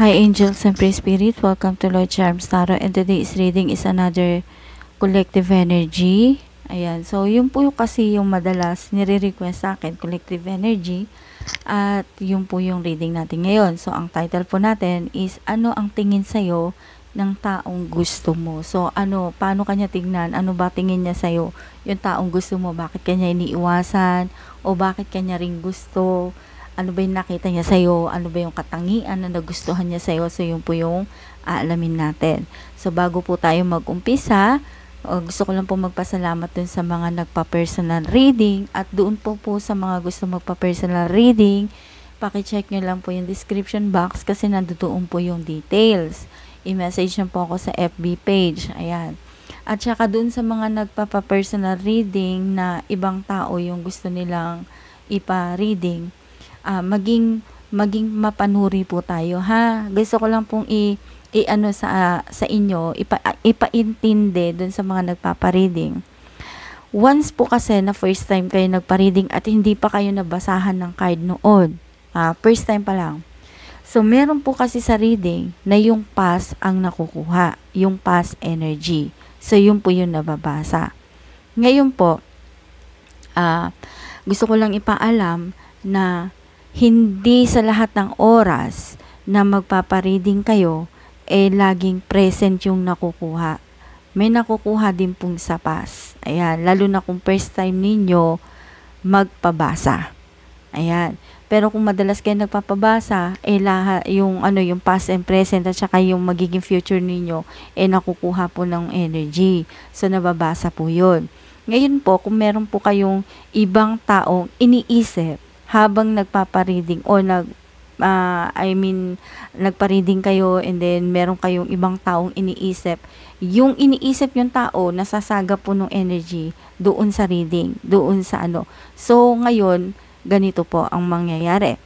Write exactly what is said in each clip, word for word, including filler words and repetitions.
Hi angels and free spirit, welcome to Loids Charms Tarot, and today's reading is another collective energy. Ayan, so yun po yung kasi yung madalas nire-request sa akin, collective energy, at yun po yung reading natin ngayon. So ang title po natin is ano ang tingin sa'yo ng taong gusto mo. So ano, paano kanya tignan, ano ba tingin niya sa'yo yung taong gusto mo, bakit kanya iniiwasan o bakit kanya ring gusto, ano ba yung nakita niya sa'yo, ano ba yung katangian na nagustuhan niya sa'yo. So yun po yung aalamin natin. So bago po tayo mag-umpisa, uh, gusto ko lang po magpasalamat dun sa mga nagpa-personal reading, at doon po po sa mga gusto magpa-personal reading, pakicheck nyo lang po yung description box kasi nandoon po yung details. I-message nyo po ako sa F B page. Ayan. At saka doon sa mga nagpapa-personal reading na ibang tao yung gusto nilang ipa-reading, Uh, maging maging mapanuri po tayo, ha. Gusto ko lang pong i, i ano sa uh, sa inyo, ipa, uh, ipaintindi doon sa mga nagpapa-reading. Once po kasi na first time kayo nagpa-reading at hindi pa kayo nabasahan ng card noon. Uh, first time pa lang. So meron po kasi sa reading na yung past ang nakukuha, yung past energy. So yun po yung nababasa. Ngayon po, uh, gusto ko lang ipaalam na hindi sa lahat ng oras na magpapa-reading kayo, eh laging present yung nakukuha. May nakukuha din pong sa past. Ayan, lalo na kung first time ninyo magpabasa. Ayan. Pero kung madalas kayo nagpapabasa, eh lahat yung ano, yung past and present at saka yung magiging future ninyo, eh nakukuha po ng energy. So nababasa po 'yun. Ngayon po, kung meron po kayong ibang taong iniisip habang nagpapa-reading o nag uh, I mean nagpa-reading kayo, and then meron kayong ibang taong iniisip, yung iniisip yung tao nasasaga po ng energy doon sa reading, doon sa ano. So ngayon ganito po ang mangyayari.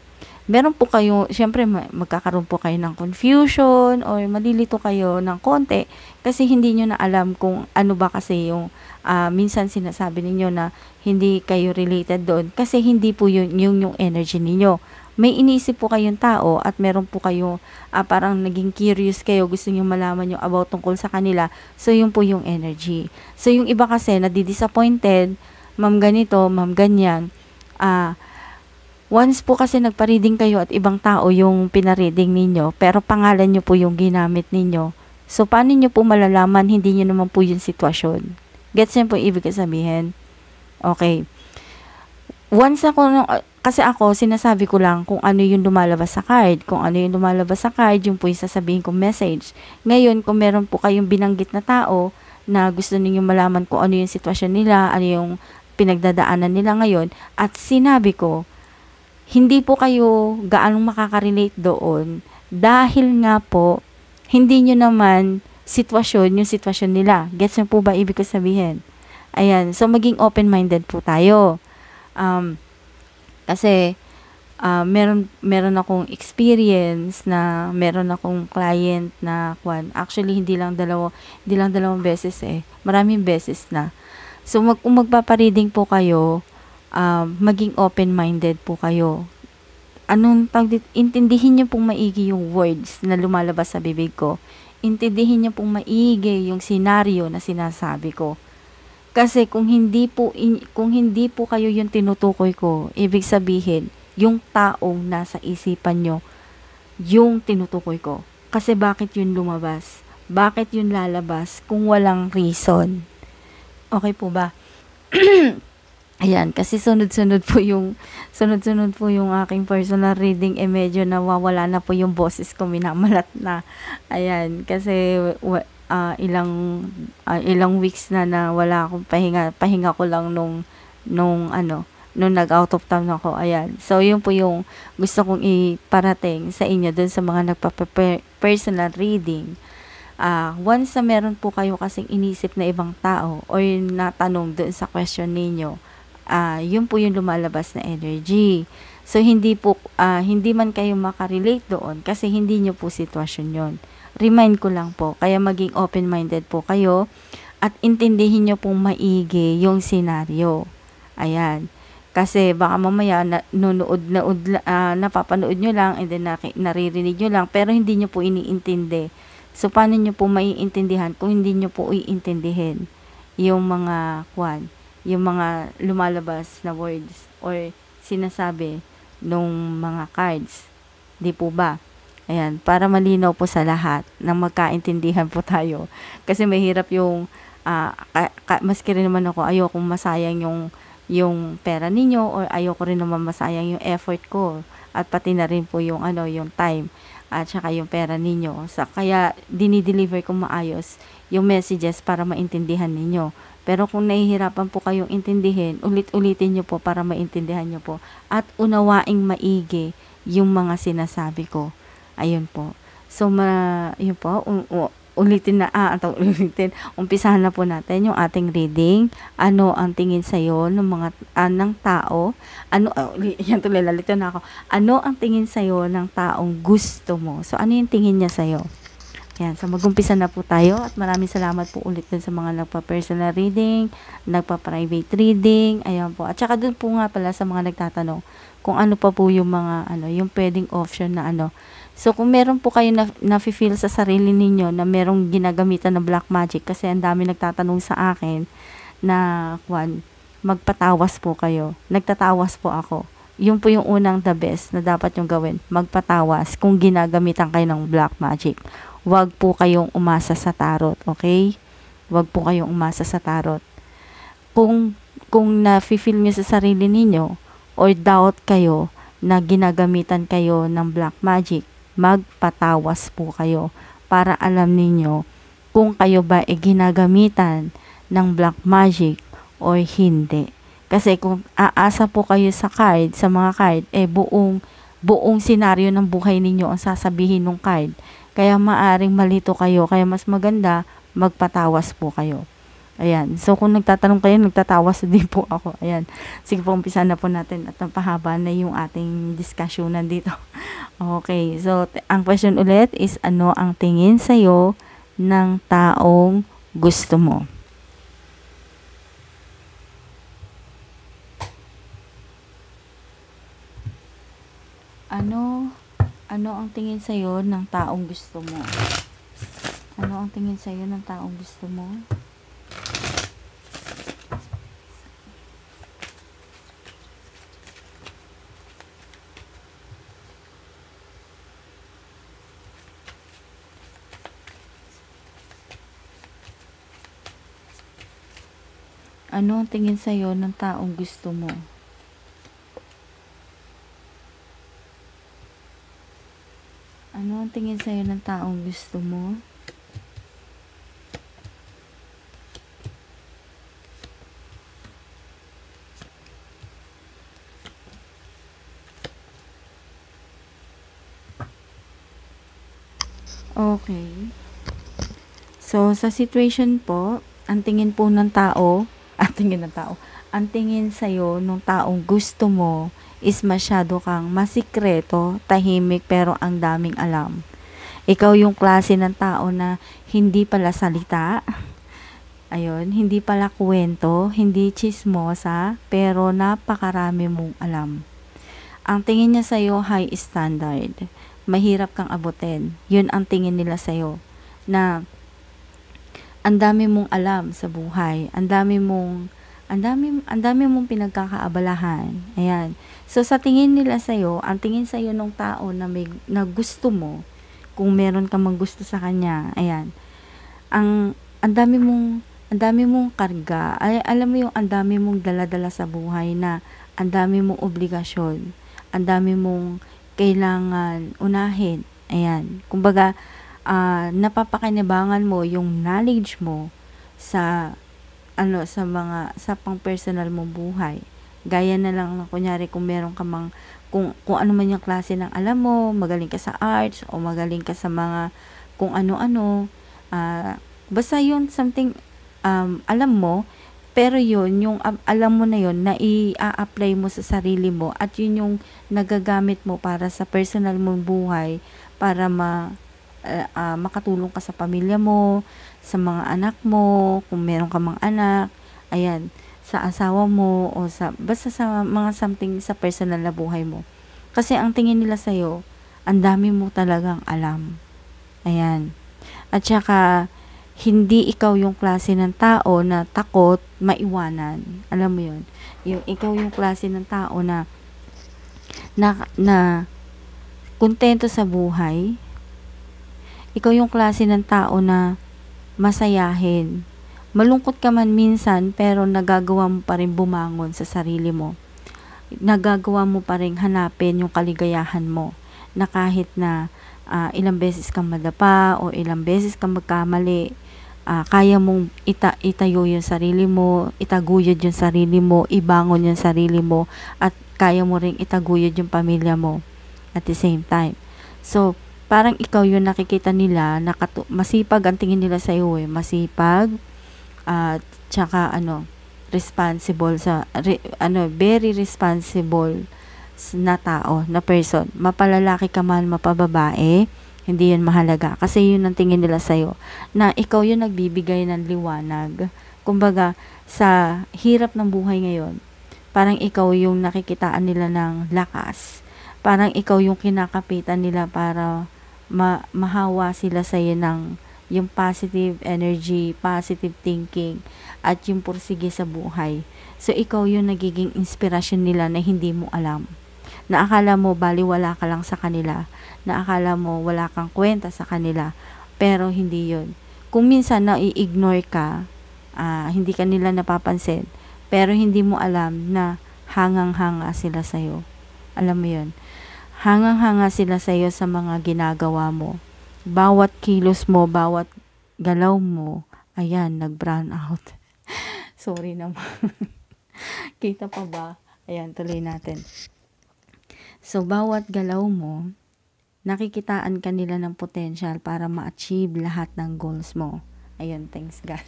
Meron po kayo, syempre magkakaroon po kayo ng confusion or malilito kayo ng konti kasi hindi nyo na alam kung ano ba kasi yung Uh, minsan sinasabi ninyo na hindi kayo related doon kasi hindi po yun yung, yung energy ninyo. May iniisip po kayong tao at meron po kayo uh, parang naging curious kayo, gusto nyo malaman yung about tungkol sa kanila. So yun po yung energy. So yung iba kasi nadidisappointed, ma'am ganito, ma'am ganyan. Ah, uh, Once po kasi nagpa-reading kayo at ibang tao yung pina-reading ninyo pero pangalan nyo po yung ginamit ninyo. So paano nyo po malalaman hindi nyo naman po yung sitwasyon? Gets niyo po ibig sabihin? Okay. Once ako, kasi ako, sinasabi ko lang kung ano yung lumalabas sa card. Kung ano yung lumalabas sa card, yung po yung sasabihin kong message. Ngayon, kung meron po kayong binanggit na tao na gusto ninyo malaman kung ano yung sitwasyon nila, ano yung pinagdadaanan nila ngayon, at sinabi ko, hindi po kayo gaanong makakarelate doon dahil nga po, hindi nyo naman sitwasyon, yung sitwasyon nila. Gets nyo po ba ibig ko sabihin? Ayan, so maging open-minded po tayo. Um, kasi, uh, meron, meron akong experience na meron akong client na, kwan, actually, hindi lang dalawa, hindi lang dalawang beses eh. Maraming beses na. So, mag, kung magpapareading po kayo, um, maging open-minded po kayo. Anong, intindihin nyo pong maigi yung words na lumalabas sa bibig ko. Intindihin niyo pong maigi yung senaryo na sinasabi ko. Kasi kung hindi po in, kung hindi po kayo yung tinutukoy ko, ibig sabihin, yung taong nasa isipan niyo yung tinutukoy ko. Kasi bakit yun lumabas? Bakit yun lalabas kung walang reason? Okay po ba? Ayan, kasi sunod-sunod po yung sunod-sunod po yung aking personal reading, eh medyo nawawala na po yung boses ko, minamalat na. Ayan, kasi uh, ilang uh, ilang weeks na na wala akong pahinga, pahinga ko lang nung nung ano, nung nag-out of town ako. Ayan. So yun po yung gusto kong iparating sa inyo dun sa mga nagpa-personal reading. Uh, once na meron po kayo kasing inisip na ibang tao o yung natanong doon sa question ninyo, Uh, yun po yung lumalabas na energy. So, hindi po, uh, hindi man kayo makarelate doon kasi hindi nyo po sitwasyon yun. Remind ko lang po, kaya maging open-minded po kayo at intindihin nyo pong maigi yung senaryo. Ayan. Kasi baka mamaya nanonood na uh, napapanood nyo lang and then naririnig nyo lang pero hindi nyo po iniintindi. So, paano nyo po maiintindihan kung hindi nyo po iintindihin yung mga kwan, yung mga lumalabas na words or sinasabi nung mga cards. Di po ba? Ayan, para malinaw po sa lahat na magkaintindihan po tayo. Kasi mahirap yung, uh, maski rin naman ako, ayokong masayang yung yung pera ninyo or ayoko rin naman masayang yung effort ko at pati na rin po yung ano yung time at saka yung pera ninyo sa so, kaya dinideliver ko maayos yung messages para maintindihan ninyo. Pero kung nahihirapan po kayong intindihin, ulit-ulitin nyo po para maintindihan nyo po at unawaing maigi yung mga sinasabi ko. Ayun po, so ma yun po um, um, ulitin na, ah, ito, ulitin. Umpisahan na po natin yung ating reading. Ano ang tingin sa'yo ng mga, ah, ng tao? Ano, oh, yan tuloy, lalito na ako. Ano ang tingin sa'yo ng taong gusto mo? So, ano yung tingin niya sa'yo? Yan, so mag-umpisa na po tayo. At maraming salamat po ulit dun sa mga nagpa-personal reading, nagpa-private reading, ayan po. At saka dun po nga pala sa mga nagtatanong kung ano pa po yung mga, ano, yung pwedeng option na ano. So, kung meron po kayo na, na-feel sa sarili ninyo na merong ginagamitan na black magic, kasi ang dami nagtatanong sa akin na, kwan, magpatawas po kayo. Nagtatawas po ako. Yun po yung unang the best na dapat yung gawin. Magpatawas kung ginagamitan kayo ng black magic. Huwag po kayong umasa sa tarot, okay? Huwag po kayong umasa sa tarot. Kung, kung na-feel nyo sa sarili ninyo or doubt kayo na ginagamitan kayo ng black magic, magpatawas po kayo para alam ninyo kung kayo ba ay ginagamitan ng black magic or hindi. Kasi kung aasa po kayo sa card, sa mga card, eh buong, buong senaryo ng buhay ninyo ang sasabihin ng card. Kaya maaring malito kayo, kaya mas maganda magpatawas po kayo. Ayan, so kung nagtatanong kayo, nagtatawas din po ako. Ayan, sige po, umpisa na po natin at napahaba na yung ating diskusyonan dito. Okay, so ang question ulit is ano ang tingin sa'yo ng taong gusto mo? Ano, ano ang tingin sa'yo ng taong gusto mo? Ano ang tingin sa'yo ng taong gusto mo? Ano ang tingin sa'yo ng taong gusto mo? Ano ang tingin sa'yo ng taong gusto mo? Okay. So, sa situation po, ang tingin po ng tao, ang tingin ng tao, ang tingin sa'yo nung taong gusto mo is masyado kang masikreto, tahimik, pero ang daming alam. Ikaw yung klase ng tao na hindi pala salita, ayun, hindi pala kwento, hindi chismosa, pero napakarami mong alam. Ang tingin niya sa'yo, high standard. Mahirap kang abutin. Yun ang tingin nila sa'yo, na ang dami mong alam sa buhay, ang dami mong ang dami ang dami mong pinagkakaabalahan. Ayan. So sa tingin nila sa iyo, ang tingin sa iyo ng tao na may na gusto mo, kung meron ka mang gusto sa kanya, ayan. Ang ang dami mong ang dami mong karga. Ay, alam mo yung ang dami mong dala-dala sa buhay na ang dami mong obligasyon, ang dami mong kailangan unahin. Ayan. Kumbaga, Uh, napapakinabangan mo yung knowledge mo sa ano sa mga sa pang-personal mong buhay. Gaya na lang na kunyari kung meron ka mang kung kung ano man yung klase ng alam mo, magaling ka sa arts o magaling ka sa mga kung ano-ano, uh, basta yun something um, alam mo, pero yun yung um, alam mo na yun na i-a-apply mo sa sarili mo at yun yung nagagamit mo para sa personal mong buhay para ma Uh, uh, makatulong ka sa pamilya mo, sa mga anak mo, kung meron ka mang anak. Ayan. sa asawa mo o sa basta sa mga something sa personal na buhay mo. Kasi ang tingin nila sa'yo, ang dami mo talagang alam. Ayan. At saka, hindi ikaw yung klase ng tao na takot maiwanan. Alam mo yun? Yung, ikaw yung klase ng tao na na, na kontento sa buhay. Ikaw yung klase ng tao na masayahin. Malungkot ka man minsan, pero nagagawa mo pa rin bumangon sa sarili mo. Nagagawa mo pa rin hanapin yung kaligayahan mo na kahit na uh, ilang beses kang madapa o ilang beses kang magkamali, uh, kaya mong ita itayo yung sarili mo, itaguyod yung sarili mo, ibangon yung sarili mo, at kaya mo rin itaguyod yung pamilya mo at the same time. So, parang ikaw yung nakikita nila, nakatu masipag ang tingin nila sa iyo eh, masipag at uh, tsaka ano, responsible sa re, ano, very responsible na tao, na person. Mapalalaki ka man, mapababae, hindi 'yun mahalaga kasi 'yun ang tingin nila sa iyo, na ikaw yung nagbibigay ng liwanag. Kumbaga, sa hirap ng buhay ngayon, parang ikaw yung nakikitaan nila ng lakas. Parang ikaw yung kinakapitan nila para Ma mahawa sila sa'yo ng yung positive energy, positive thinking, at yung pursige sa buhay. So, ikaw yung nagiging inspirasyon nila na hindi mo alam. Na akala mo, bali wala ka lang sa kanila. Na akala mo, wala kang kwenta sa kanila. Pero, hindi yun. Kung minsan na-ignore ka, uh, hindi ka nila napapansin, pero hindi mo alam na hangang-hanga sila sa'yo. Alam mo yun? Hangang-hanga sila sa iyo sa mga ginagawa mo. Bawat kilos mo, bawat galaw mo, ayan, nag-brown out. Sorry naman. Kita pa ba? Ayan, tuloy natin. So, bawat galaw mo, nakikitaan ka nila ng potential para ma-achieve lahat ng goals mo. Ayan, thanks God.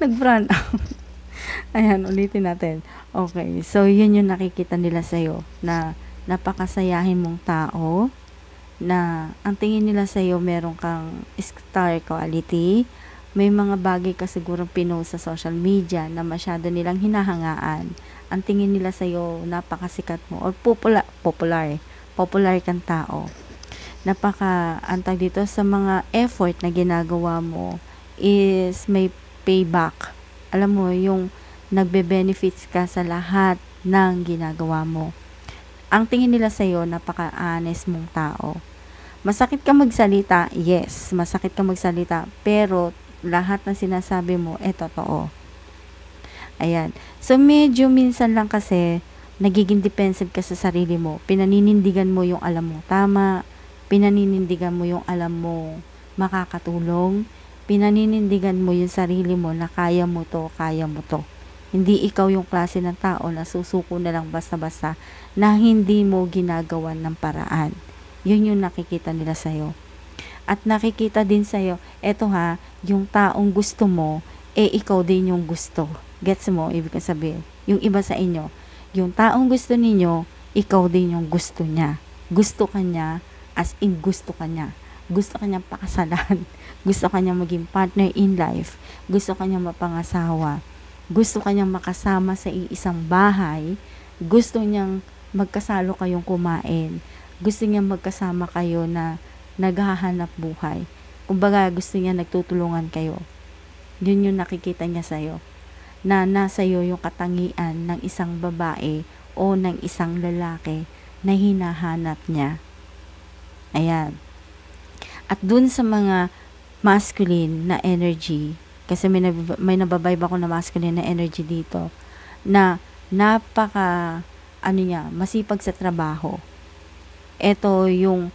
Nag-brown out. Ayan, ulitin natin. Okay, so yun yung nakikita nila sa iyo, na napakasayahin mong tao, na ang tingin nila sa iyo meron kang star quality, may mga bagay ka siguro pinost sa social media na masyado nilang hinahangaan. Ang tingin nila sa iyo, napakasikat mo or popular popular popular kang tao, napaka antag dito sa mga effort na ginagawa mo is may payback. Alam mo yung nagbe-benefits ka sa lahat ng ginagawa mo. Ang tingin nila sa'yo, napaka-honest mong tao. Masakit ka magsalita, yes, masakit ka magsalita, pero lahat ng sinasabi mo, eh, totoo. Ayan. So, medyo minsan lang kasi, nagiging defensive ka sa sarili mo. Pinaninindigan mo yung alam mo tama, pinaninindigan mo yung alam mo makakatulong, pinaninindigan mo yung sarili mo na kaya mo to, kaya mo to. Hindi ikaw yung klase ng tao na susuko na lang basta-basta, na hindi mo ginagawa ng paraan. Yun yung nakikita nila sa'yo. At nakikita din sa'yo, eto ha, yung taong gusto mo, eh ikaw din yung gusto. Gets mo? Ibig sabihin, yung iba sa inyo, yung taong gusto ninyo, ikaw din yung gusto niya. Gusto ka niya, as in gusto ka niya. Gusto ka niyang pakasalan. Gusto ka niyang maging partner in life. Gusto ka niyang mapangasawa. Gusto kanyang makasama sa iisang bahay. Gusto niyang magkasalo kayong kumain. Gusto niyang magkasama kayo na naghahanap buhay. Kumbaga, gusto niya nagtutulungan kayo. Yun yung nakikita niya sa'yo. Na nasa iyo yung katangian ng isang babae o ng isang lalaki na hinahanap niya. Ayan. At dun sa mga masculine na energy, kasi may, nab may nababayb ako na masculine na energy dito, na napaka, ano niya, masipag sa trabaho. Ito yung,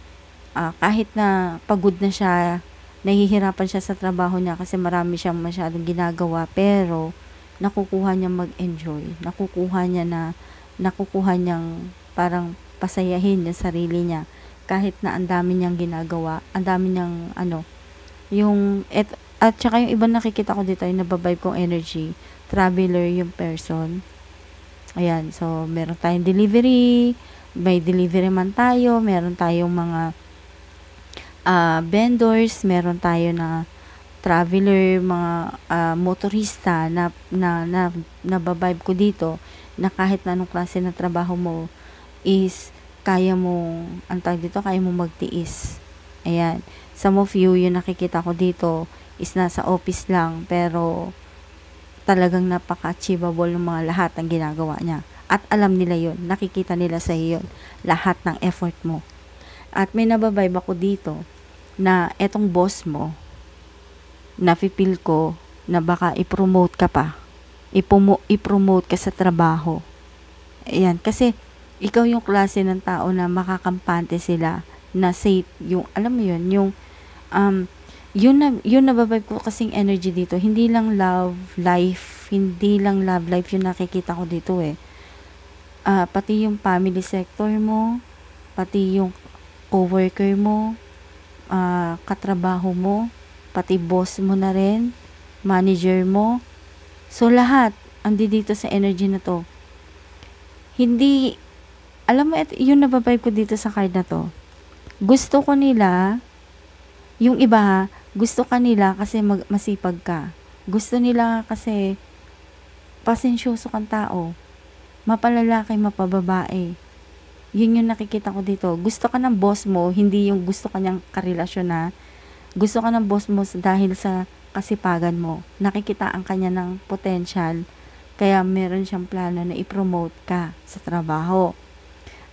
uh, kahit na pagod na siya, nahihirapan siya sa trabaho niya kasi marami siyang masyadong ginagawa, pero nakukuha niya mag-enjoy. Nakukuha niya na, nakukuha niyang parang pasayahin yung sarili niya. Kahit na ang dami niyang ginagawa, ang dami niyang, ano, yung, eto, at saka yung ibang nakikita ko dito, yung nababibe kong energy, traveler yung person. Ayan, so meron tayong delivery, may delivery man tayo, meron tayong mga uh, vendors, meron tayo na traveler, mga uh, motorista na, na, na, na nababibe ko dito na kahit na anong klase na trabaho mo is kaya mo, ang tag dito, kaya mo magtiis. Ayan. Some of you, yung nakikita ko dito is nasa office lang pero talagang napaka-achievable ng mga lahat ang ginagawa niya. At alam nila yon, nakikita nila sa iyon lahat ng effort mo. At may nababibe ako dito na etong boss mo, nafe-feel ko na baka i-promote ka pa. I-promote ka sa trabaho. Ayan, kasi ikaw yung klase ng tao na makakampante sila na safe. Yung, alam mo yun, yung, um, yun na, yun nababibe ko kasing energy dito. Hindi lang love life, hindi lang love life yung nakikita ko dito eh. Uh, pati yung family sector mo, pati yung coworker mo, uh, katrabaho mo, pati boss mo na rin, manager mo. So, lahat, andi dito sa energy na to. Hindi, alam mo, et, yun nababibe ko dito sa card na to. Gusto ko nila, yung iba, gusto ka nila kasi mag, masipag ka. Gusto nila kasi pasensyoso kang tao. Mapalalaki, mapababae. Yun yung nakikita ko dito. Gusto ka ng boss mo, hindi yung gusto ka niyang karelasyon na. Gusto ka ng boss mo dahil sa kasipagan mo. Nakikita ang kanya ng potential, kaya meron siyang plano na i-promote ka sa trabaho.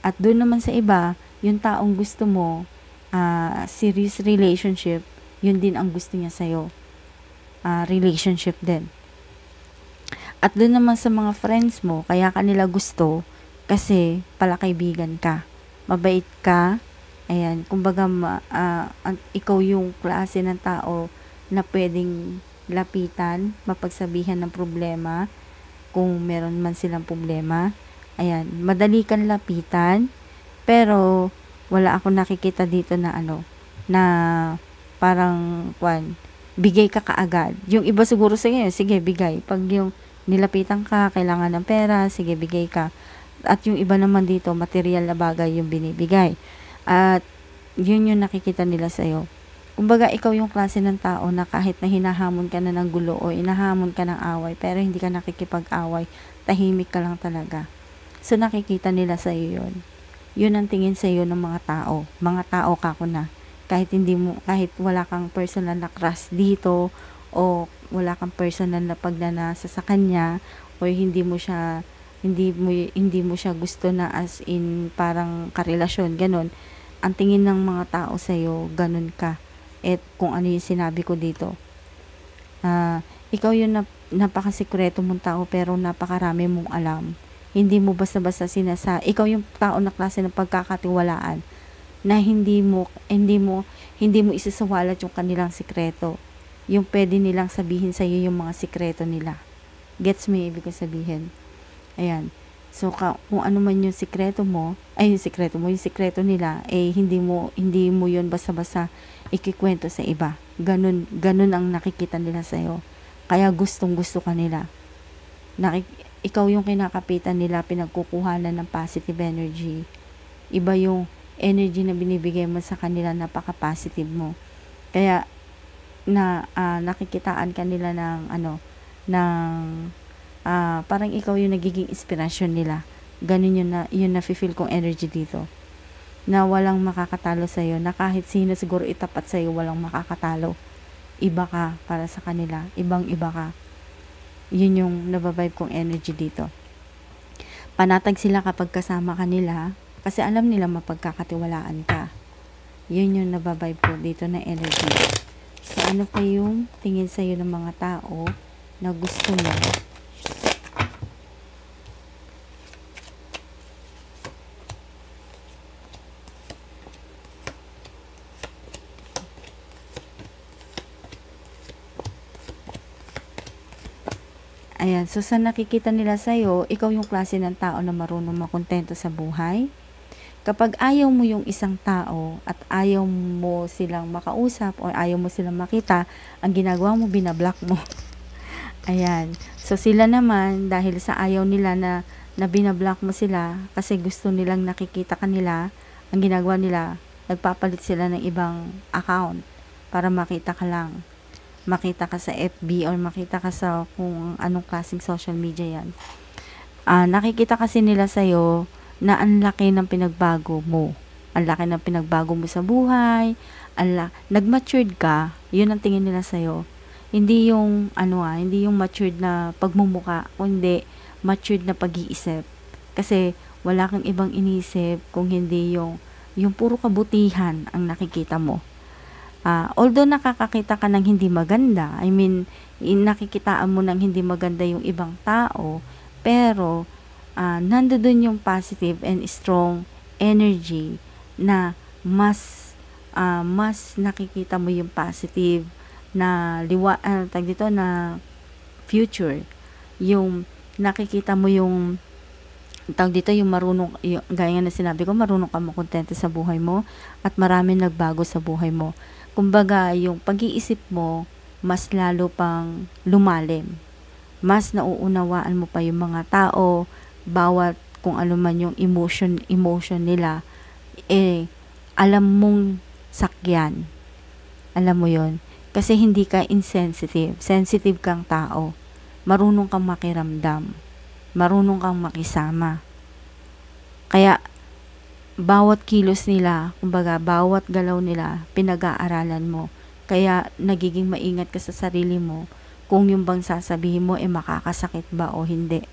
At doon naman sa iba, yung taong gusto mo, uh, serious relationship, yun din ang gusto niya sa'yo. Uh, relationship din. At doon naman sa mga friends mo, kaya kanila gusto kasi palakaibigan ka. Mabait ka. Ayan, kumbaga uh, ikaw yung klase ng tao na pwedeng lapitan, mapagsabihan ng problema kung meron man silang problema. Ayan, madali kang lapitan, pero wala akong nakikita dito na ano, na parang kwan, bigay ka kaagad. Yung iba siguro sa inyo, sige, bigay. Pag yung nilapitan ka, kailangan ng pera, sige, bigay ka. At yung iba naman dito, material na bagay yung binibigay. At yun yung nakikita nila sa'yo. Kumbaga, ikaw yung klase ng tao na kahit na hinahamon ka na ng gulo o hinahamon ka ng away, pero hindi ka nakikipag-away, tahimik ka lang talaga. So, nakikita nila sa'yo yun. Yun ang tingin sa'yo ng mga tao. Mga tao ka ko na. Kahit, hindi mo, kahit wala kang personal na crush dito o wala kang personal na pagnanasa sa kanya o hindi mo siya hindi mo hindi mo siya gusto na as in parang karelasyon, ganun. Ang tingin ng mga tao sa iyo, ganun ka. At kung ano yung sinabi ko dito. Uh, ikaw yung nap napakasikreto mong tao pero napakarami mong alam. Hindi mo basta-basta sinasa. Ikaw yung tao na klase ng pagkakatiwalaan na hindi mo hindi mo hindi mo isasawalat yung kanilang sikreto. Yung pwede nilang sabihin sa iyo yung mga sikreto nila. Gets mo yung ibig ko sabihin? Ayan. So, kung ano man yung sikreto mo, ay yung sikreto mo, yung sikreto nila, eh, hindi mo, hindi mo yun basa-basa ikikwento sa iba. Ganun, ganun ang nakikita nila sa iyo. Kaya gustong-gusto ka nila. Nakik ikaw yung kinakapitan nila, pinagkukuhanan ng positive energy. Iba yung energy na binibigay mo sa kanila, napaka-positive mo. Kaya, na uh, nakikitaan kanila ng ano ng uh, parang ikaw yung nagiging inspirasyon nila. Ganun yun na yun na feel kong energy dito. Na walang makakatalo sa iyo, na kahit sino siguro itapat sa iyo walang makakatalo. Iba ka para sa kanila, ibang-iba ka. Yun yung nababibe kong energy dito. Panatag sila kapag kasama kanila kasi alam nila mapagkakatiwalaan ka. Yun yung nababibe ko dito na energy. So, ano pa yung tingin sa'yo ng mga tao na gusto mo? Ayan. So, sa nakikita nila sa'yo, ikaw yung klase ng tao na marunong makontento sa buhay. Kapag ayaw mo yung isang tao at ayaw mo silang makausap o ayaw mo silang makita, ang ginagawa mo, binablock mo. Ayan. So, sila naman, dahil sa ayaw nila na, na binablock mo sila kasi gusto nilang nakikita kanila, ang ginagawa nila, nagpapalit sila ng ibang account para makita ka lang. makita ka sa F B or makita ka sa kung anong klaseng social media yan, uh, nakikita kasi nila sa'yo na ang laki ng pinagbago mo. Ang laki ng pinagbago mo sa buhay, nag-matured ka, yun ang tingin nila sa'yo. Hindi yung, ano ah, hindi yung matured na pagmumuka, kundi matured na pag-iisip. Kasi wala kang ibang inisip kung hindi yung, yung puro kabutihan ang nakikita mo. Uh, although nakakakita ka ng hindi maganda, I mean, nakikitaan mo ng hindi maganda yung ibang tao, pero uh, nandoon yung positive and strong energy na mas uh, mas nakikita mo yung positive na liwa uh, tag dito na future, yung nakikita mo yung tag dito yung marunong yung, gaya na sinabi ko, marunong ka makontento sa buhay mo at marami nagbago sa buhay mo. Kumbaga yung pag-iisip mo mas lalo pang lumalim, mas nauunawaan mo pa yung mga tao, bawat kung ano man yung emotion emotion nila, eh, alam mong sakyan. Alam mo yon. Kasi hindi ka insensitive. Sensitive kang tao. Marunong kang makiramdam. Marunong kang makisama. Kaya, bawat kilos nila, kumbaga, bawat galaw nila, pinag-aaralan mo. Kaya, nagiging maingat ka sa sarili mo kung yung bang sasabihin mo, eh, makakasakit ba o hindi.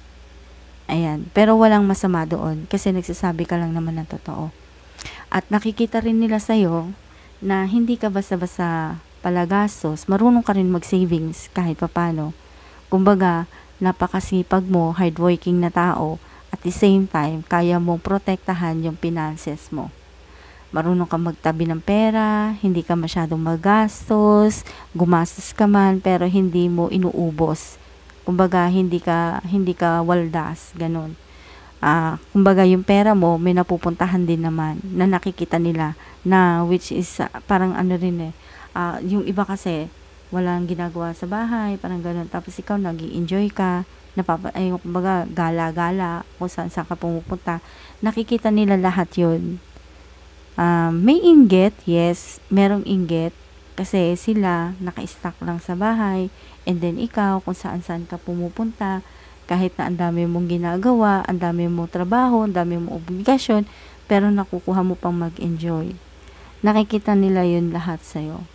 Ayan. Pero walang masama doon kasi nagsasabi ka lang naman ng totoo. At nakikita rin nila sa'yo na hindi ka basta-basta palagastos, marunong ka rin mag-savings kahit papano. Kumbaga, napakasipag mo, hardworking na tao, at the same time, kaya mong protektahan yung finances mo. Marunong ka magtabi ng pera, hindi ka masyadong magastos, gumastos ka man, pero hindi mo inuubos. Kumbaga, hindi ka, hindi ka waldas, ganun. Uh, kumbaga yung pera mo may napupuntahan din naman na nakikita nila na which is uh, parang ano rin eh uh, yung iba kasi walang ginagawa sa bahay, parang gano'n, tapos ikaw nag-i-enjoy ka, napapa ay kumbaga gala-gala kung saan saan ka pumupunta, nakikita nila lahat yun. Uh, may inggit, yes, merong inggit kasi sila naka-stack lang sa bahay, and then ikaw kung saan saan ka pumupunta. Kahit na ang dami mong ginagawa, ang dami mong trabaho, ang dami mong obligasyon, pero nakukuha mo pang mag-enjoy. Nakikita nila yun lahat sa'yo.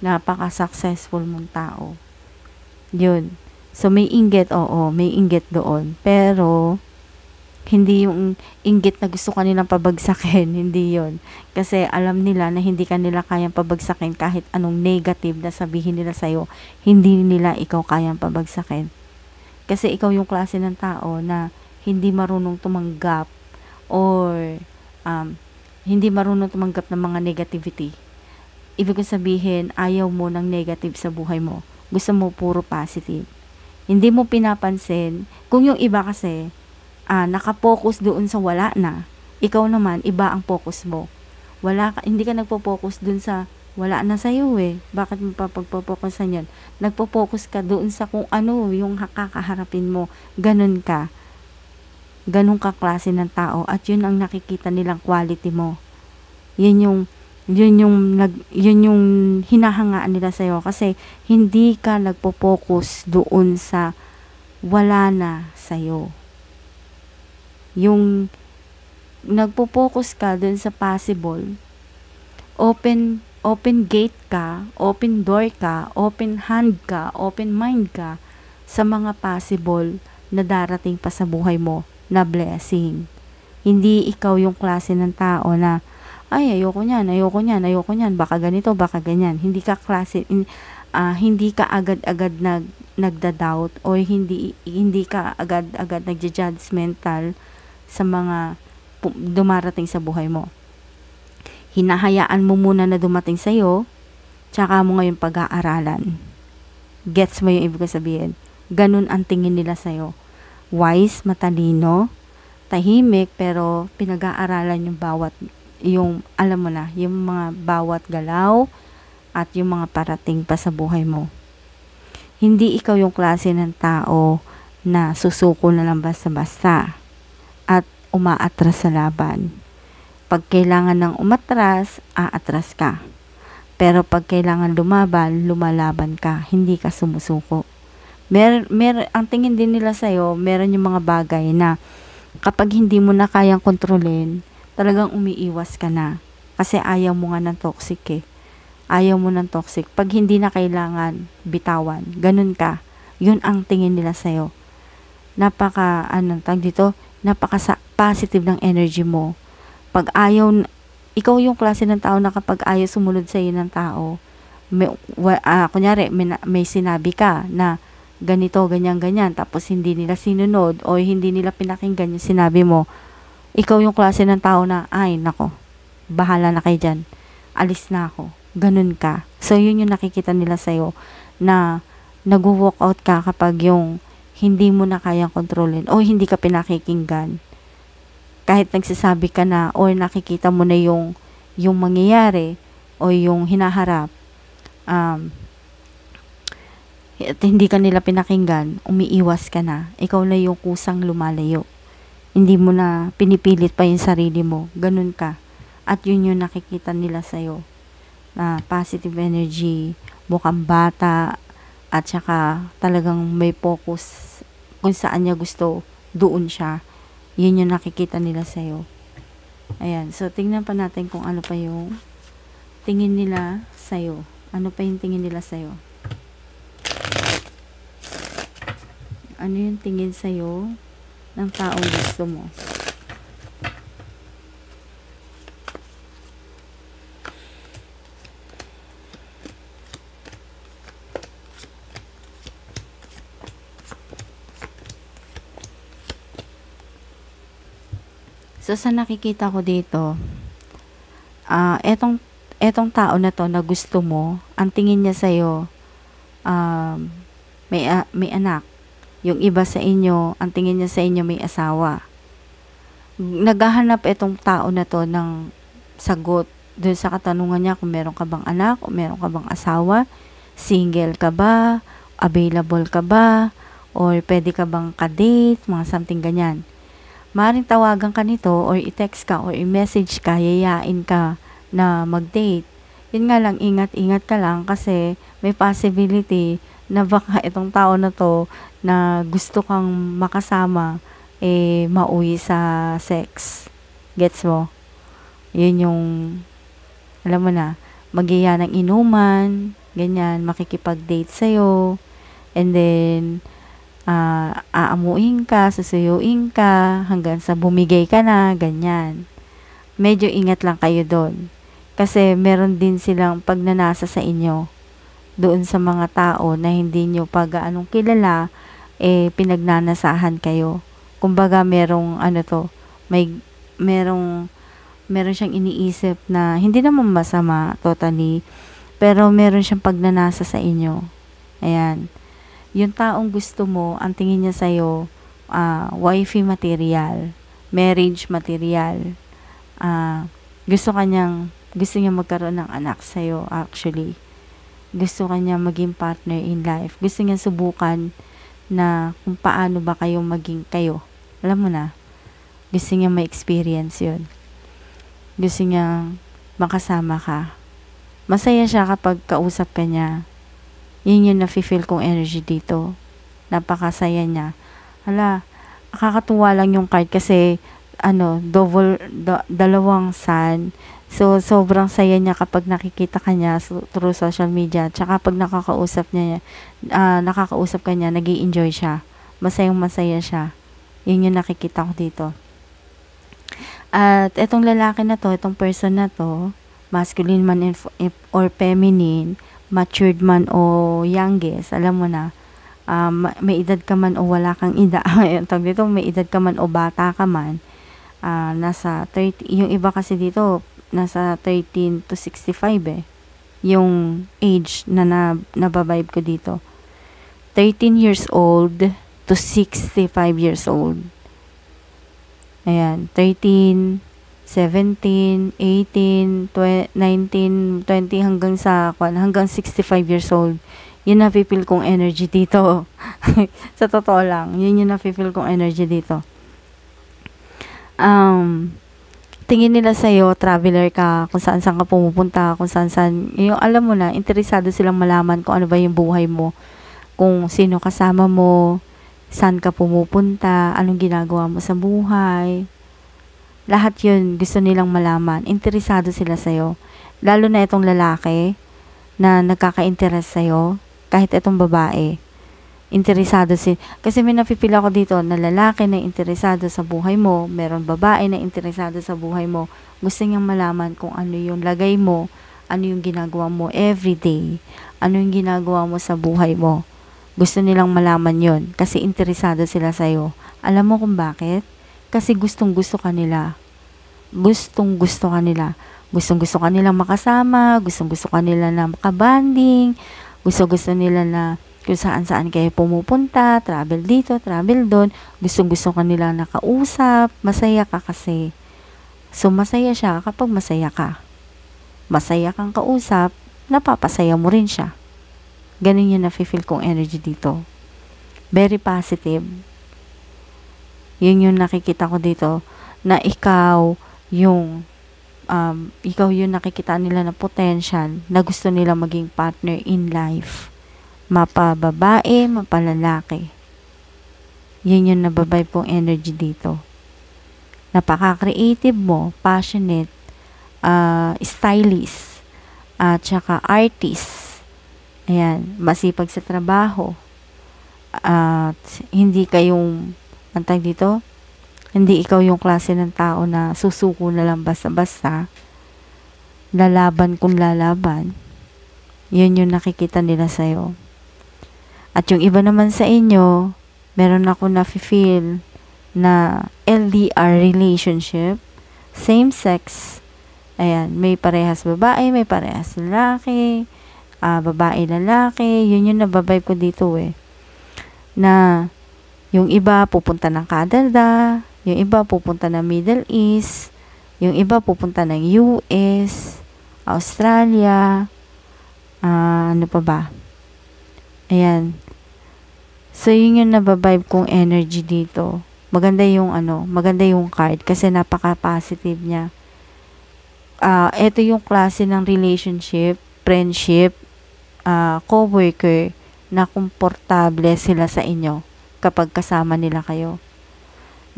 Napaka-successful mong tao. Yun. So, may inggit, oo, may inggit doon. Pero, hindi yung inggit na gusto ka nilang pabagsakin, hindi yun. Kasi alam nila na hindi ka nila kayang pabagsakin kahit anong negative na sabihin nila sa'yo, hindi nila ikaw kayang pabagsakin. Kasi ikaw yung klase ng tao na hindi marunong tumanggap or um, hindi marunong tumanggap ng mga negativity. Ibig kong sabihin, ayaw mo ng negative sa buhay mo. Gusto mo puro positive. Hindi mo pinapansin. Kung yung iba kasi, uh, nakapokus doon sa wala na, ikaw naman, iba ang focus mo. Wala ka, hindi ka nagpo-focus doon sa wala na sa'yo eh. Bakit mo pa pagpo-focusan yun? Nagpo-focus ka doon sa kung ano yung kakaharapin mo. Ganun ka. Ganun ka klase ng tao. At yun ang nakikita nilang quality mo. Yun yung, yun yung, yun yung hinahangaan nila sa'yo. Kasi hindi ka nagpo-focus doon sa wala na sa'yo. Yung nagpo-focus ka doon sa possible, open open gate ka, open door ka, open hand ka, open mind ka sa mga possible na darating pa sa buhay mo na blessing. Hindi ikaw yung klase ng tao na, ay, ayoko niyan, ayoko niyan, ayoko niyan, baka ganito, baka ganyan. Hindi ka klase, uh, hindi ka agad-agad nag, nagda-doubt o hindi, hindi ka agad-agad nagja-judgmental sa mga dumarating sa buhay mo. Hinahayaan mo muna na dumating sa'yo, tsaka mo ngayon pag-aaralan. Gets mo yung ibig ko sabihin? Ganun ang tingin nila sa'yo. Wise, matalino, tahimik, pero pinag-aaralan yung bawat, yung, alam mo na, yung mga bawat galaw at yung mga parating pa sa buhay mo. Hindi ikaw yung klase ng tao na susuko na lang basta-basta at umaatras sa laban. Pag kailangan ng umatras, aatras ka. Pero pag kailangan lumaban, lumalaban ka, hindi ka sumusuko. Mer, mer, ang tingin din nila sa'yo, meron yung mga bagay na kapag hindi mo na kayang kontrolin, talagang umiiwas ka na. Kasi ayaw mo nga ng toxic eh. Ayaw mo ng toxic. Pag hindi na kailangan, bitawan. Ganun ka. Yun ang tingin nila sa'yo. Napaka, anong tag dito, napaka positive ng energy mo. Pag ayaw, ikaw yung klase ng tao na kapag ayaw sumunod sa iyo ng tao, may, uh, kunyari, may, may sinabi ka na ganito, ganyan, ganyan, tapos hindi nila sinunod o hindi nila pinakinggan yung sinabi mo, ikaw yung klase ng tao na, ay, nako, bahala na kayo dyan. Alis na ako. Ganun ka. So, yun yung nakikita nila sa'yo na nag-walk out ka kapag yung hindi mo na kayang kontrolin o hindi ka pinakikinggan. Kahit nagsasabi ka na o nakikita mo na yung yung mangyayari o yung hinaharap, um, at hindi ka nila pinakinggan, umiiwas ka na. Ikaw na yung kusang lumalayo. Hindi mo na pinipilit pa yung sarili mo. Ganun ka. At yun yung nakikita nila sa'yo. Na positive energy, mukhang bata, at saka talagang may focus kung saan niya gusto, doon siya. Yun yung nakikita nila sa'yo. Ayan. So, tingnan pa natin kung ano pa yung tingin nila sa'yo. Ano pa yung tingin nila sa'yo? Ano yung tingin sa'yo ng taong gusto mo? So, sa nakikita ko dito, uh, etong, etong tao na to na gusto mo, ang tingin niya sa'yo, um, may, uh, may anak. Yung iba sa inyo, ang tingin niya sa inyo may asawa. Naghahanap etong tao na to ng sagot dun sa katanungan niya kung meron ka bang anak, o meron ka bang asawa, single ka ba, available ka ba, or pwede ka bang kadate, mga something ganyan. Maaaring tawagan ka nito or i-text ka or i-message ka, yayain ka na mag-date. Yun nga lang, ingat-ingat ka lang kasi may possibility na baka itong tao na to na gusto kang makasama, eh, mauwi sa sex. Gets mo? Yun yung, alam mo na, mag-iya ng inuman, ganyan, makikipag-date sa'yo, and then, Uh, aamuin ka, susuyuin ka hanggang sa bumigay ka na, ganyan. Medyo ingat lang kayo doon. Kasi meron din silang pagnanasa sa inyo doon sa mga tao na hindi nyo pag anong kilala, eh, pinagnanasahan kayo. Kumbaga merong ano to, may, merong, meron siyang iniisip na hindi naman masama totally, pero meron siyang pagnanasa sa inyo. Ayan. Yung taong gusto mo, ang tingin niya sa'yo, uh, wifey material, marriage material. Uh, gusto kanyang, gusto niya magkaroon ng anak sa'yo actually. Gusto kanya maging partner in life. Gusto niya subukan na kung paano ba kayo maging kayo. Alam mo na, gusto niya ma-experience yun. Gusto niya makasama ka. Masaya siya kapag kausap ka niya. Yun yung nafe-feel kong energy dito. Napakasaya niya. Hala, nakakatuwa lang yung card kasi, ano, double, da, dalawang sun. So, sobrang saya niya kapag nakikita ka niya through social media. Tsaka pag nakakausap niya, uh, nakakausap ka niya, nag-i-enjoy siya. Masayang masaya siya. Yun yung nakikita ko dito. At itong lalaki na to, itong person na to, masculine man or feminine, matured man o youngest, alam mo na, um, may edad ka man o wala kang edad, dito, may edad ka man o bata ka man, uh, nasa thirty, yung iba kasi dito, nasa thirteen to sixty-five eh, yung age na, na nababibe ko dito, thirteen years old to sixty-five years old, ayan, thirteen, seventeen, eighteen, nineteen, twenty hanggang sa hanggang sixty-five years old. Yun na feel kong energy dito. Sa totoo lang, yun yung na feel kong energy dito. Um tingin nila sa'yo, traveler ka, kung saan-saan ka pumupunta, kung saan-saan, yung alam mo na, interesado silang malaman kung ano ba yung buhay mo, kung sino kasama mo, saan ka pumupunta, anong ginagawa mo sa buhay. Lahat yun, gusto nilang malaman. Interesado sila sa'yo. Lalo na itong lalaki na nagkaka-interest sa'yo, kahit itong babae. Interesado si kasi may napipila ko dito na lalaki na interesado sa buhay mo, meron babae na interesado sa buhay mo. Gusto niyang malaman kung ano yung lagay mo, ano yung ginagawa mo everyday, ano yung ginagawa mo sa buhay mo. Gusto nilang malaman yon kasi interesado sila sa'yo. Alam mo kung bakit? Kasi gustong gusto ka nila. Gustong gusto ka nila. Gustong gusto ka nilang makasama, gustong gusto ka nila na makabanding, gusto gusto nila na kung saan-saan kayo pumupunta, travel dito, travel doon, gustong-gusto ka nila nakausap, masaya ka kasi. So, masaya siya kapag masaya ka. Masaya kang kausap, napapasaya mo rin siya. Ganun yung nafe-feel kong energy dito. Very positive. Yun yung nakikita ko dito, na ikaw yung, um, ikaw yung nakikita nila na potential, na gusto nila maging partner in life. Mapababae, mapalalaki. Yun yung nababibe kong energy dito. Napaka-creative mo, passionate, uh, stylist, at uh, saka artist. Ayan, masipag sa trabaho. At uh, hindi kayong, antag dito, hindi ikaw yung klase ng tao na susuko na lang basta-basta. Lalaban kung lalaban. Yun yung nakikita nila sa'yo. At yung iba naman sa inyo, meron ako nafe-feel na L D R relationship, same sex, ayan, may parehas babae, may parehas lalaki, uh, babae lalaki, yun yun nababibe ko dito eh. Na yung iba pupunta ng Canada, yung iba pupunta ng Middle East, yung iba pupunta ng U S, Australia, uh, ano pa ba? Ayan. So, yun yung nababibe kong energy dito. Maganda yung ano, maganda yung card kasi napaka-positive niya. Uh, ito yung klase ng relationship, friendship, uh, co-worker na komportable sila sa inyo kapag kasama nila kayo.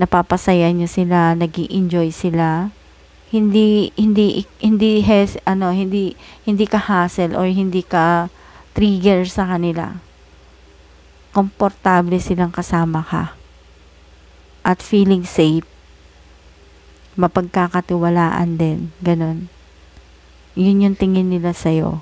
Napapasaya nyo sila, nag-i-enjoy sila. Hindi, hindi, hindi, has, ano, hindi, hindi ka hassle or hindi ka trigger sa kanila. Komportable silang kasama ka at feeling safe, mapagkakatiwalaan din, ganun. Yun yung tingin nila sa'yo.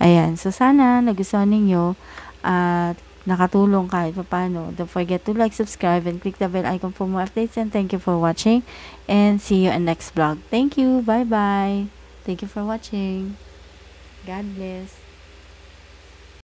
Ayan, so sana nagustuhan ninyo at uh, nakatulong kahit paano. Don't forget to like, subscribe, and click the bell icon for more updates, and thank you for watching, and see you in next vlog. Thank you, bye bye. Thank you for watching. God bless.